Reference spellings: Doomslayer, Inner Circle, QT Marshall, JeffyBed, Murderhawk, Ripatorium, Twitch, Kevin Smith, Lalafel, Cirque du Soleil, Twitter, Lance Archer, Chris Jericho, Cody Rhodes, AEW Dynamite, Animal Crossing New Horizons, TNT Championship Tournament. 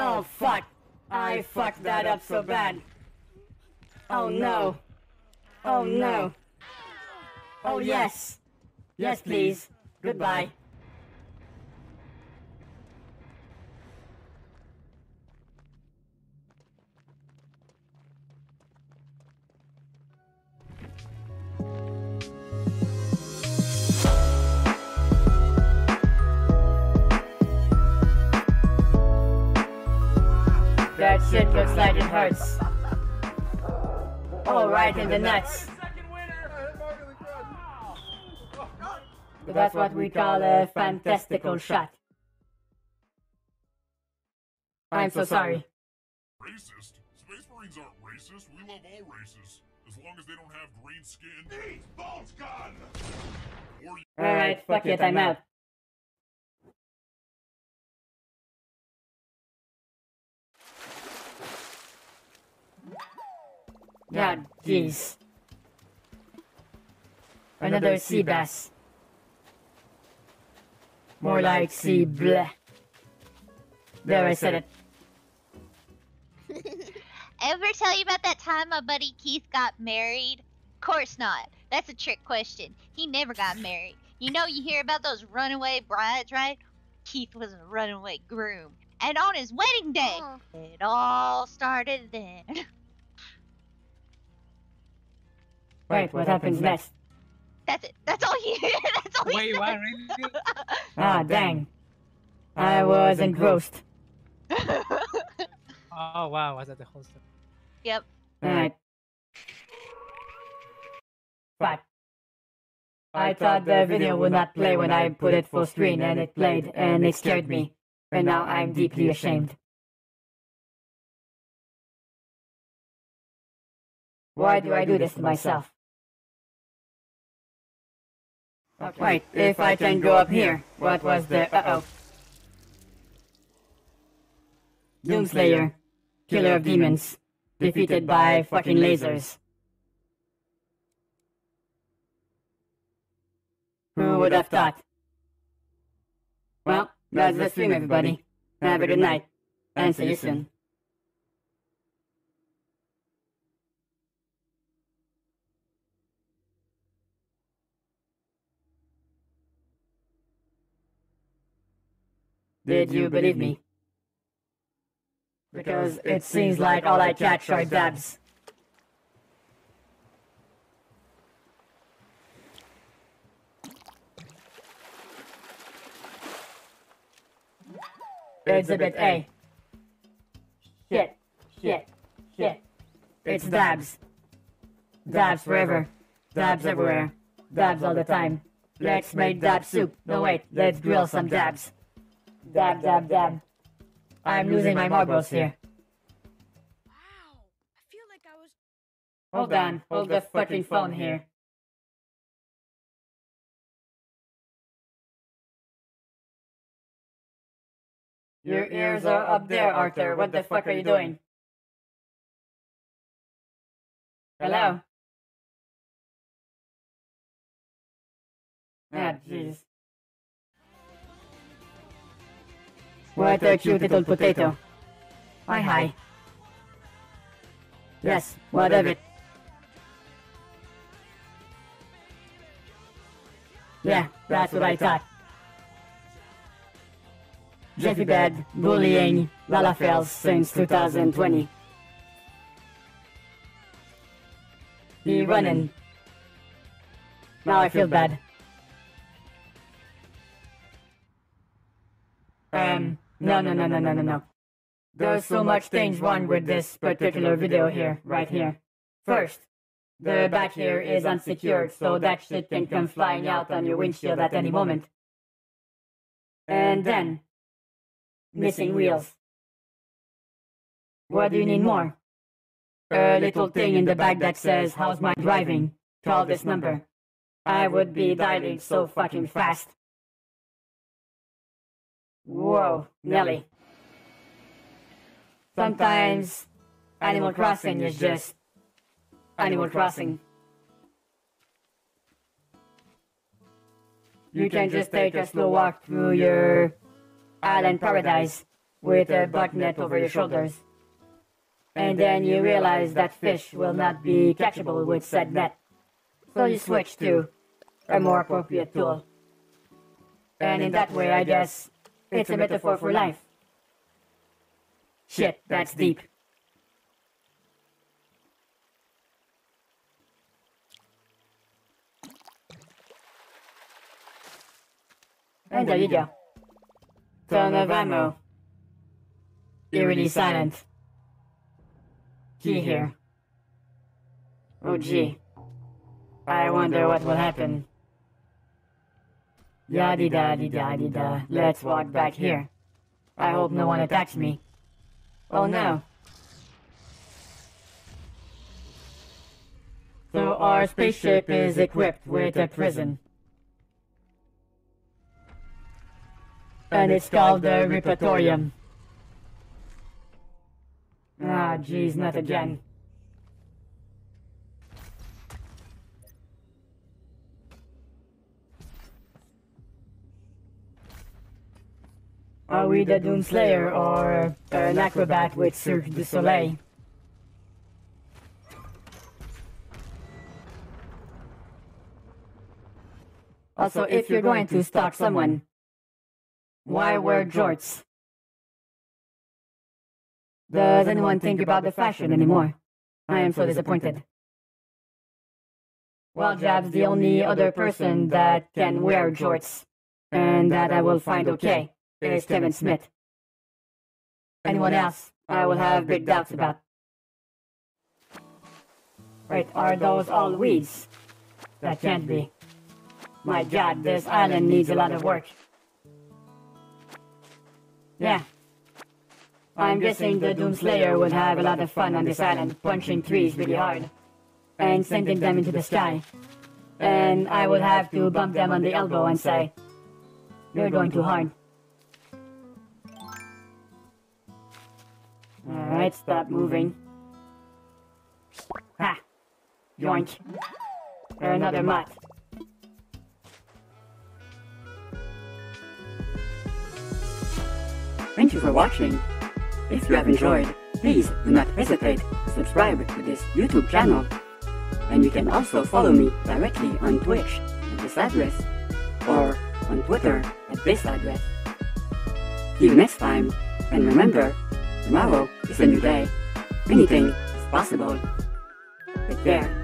Oh fuck! I fucked that up so bad. Oh no! Oh no! Oh yes! Yes please! Goodbye! That shit looks like it hurts. Oh, right in the nuts. That's what we call a fantastical shot. I'm so sorry. Racist? Space Marines aren't racist. We love all races. As long as they don't have green skin. These balls gone! Alright, fuck it, I'm out. God, jeez. Another sea bass. More like sea bleh. There, I said it. Ever tell you about that time my buddy Keith got married? Of course not. That's a trick question. He never got married. You know, you hear about those runaway brides, right? Keith was a runaway groom. And on his wedding day, it all started then. Wait, what happens next? That's it. That's all he that's all he wait, what? Really? Ah, dang. I was engrossed. Oh, wow. Was that the whole story? Yep. Alright. But I thought the video would not play when I put it full screen, and it played, and it scared me. And now I'm deeply ashamed. Why do I do this to myself? Okay. Wait, if I can go up here, what was the... Uh-oh. Doomslayer, killer of demons, defeated by fucking lasers. Who would have thought? Well, that's the stream, everybody. Have a good night, and see you soon. Did you believe me? Because it seems like all I catch are dabs. Exhibit A. Shit, shit, shit. It's dabs. Dabs forever. Dabs everywhere. Dabs all the time. Let's make dab soup. No wait, let's grill some dabs. Dab, dab, dab. I'm losing my marbles here. Wow, I feel like I was... Hold on, hold the fucking phone here. Your ears are up there, Arthur. What the fuck are you doing? Hello? Ah, jeez. What a cute little potato. Hi, hi. Yes, what of it? Yeah, that's what I thought. JeffyBed, bullying, Lalafels since 2020. He running. Now I feel bad. No. There's so much things wrong with this particular video here, right here. First, the back here is unsecured, so that shit can come flying out on your windshield at any moment. And then, missing wheels. What do you need more? A little thing in the back that says, how's my driving? Call this number. I would be dialing so fucking fast. Whoa, Nelly. Sometimes Animal Crossing is just Animal Crossing. You can just take a slow walk through your island paradise with a buck net over your shoulders. And then you realize that fish will not be catchable with said net. So you switch to a more appropriate tool. And in that way, I guess, it's a metaphor for life. Shit, that's deep. And there you go. Ton of ammo. Eerily silent. Key here. Oh gee. I wonder what will happen. Yadda-da-dee-da-dee-da. Let's walk back here. I hope no one attacks me. Oh no. So our spaceship is equipped with a prison. And it's called the Ripatorium. Ah, jeez, not again. Are we the Doomslayer or an acrobat with Cirque du Soleil? Also, if you're going to stalk someone, why wear jorts? Does anyone think about the fashion anymore? I am so disappointed. Well, Jab's the only other person that can wear jorts, and that I will find okay. Is Kevin Smith. Anyone else, I will have big doubts about. Wait, are those all weeds? That can't be. My god, this island needs a lot of work. Yeah. I'm guessing the Doomslayer will have a lot of fun on this island, punching trees really hard, and sending them into the sky. And I will have to bump them on the elbow and say, "You're going too hard." Alright, stop moving. Ha! Yoink! Another mutt. Thank you for watching. If you have enjoyed, please do not hesitate to subscribe to this YouTube channel. And you can also follow me directly on Twitch at this address, or on Twitter at this address. See you next time, and remember, tomorrow is a new day. Anything is possible. Take care.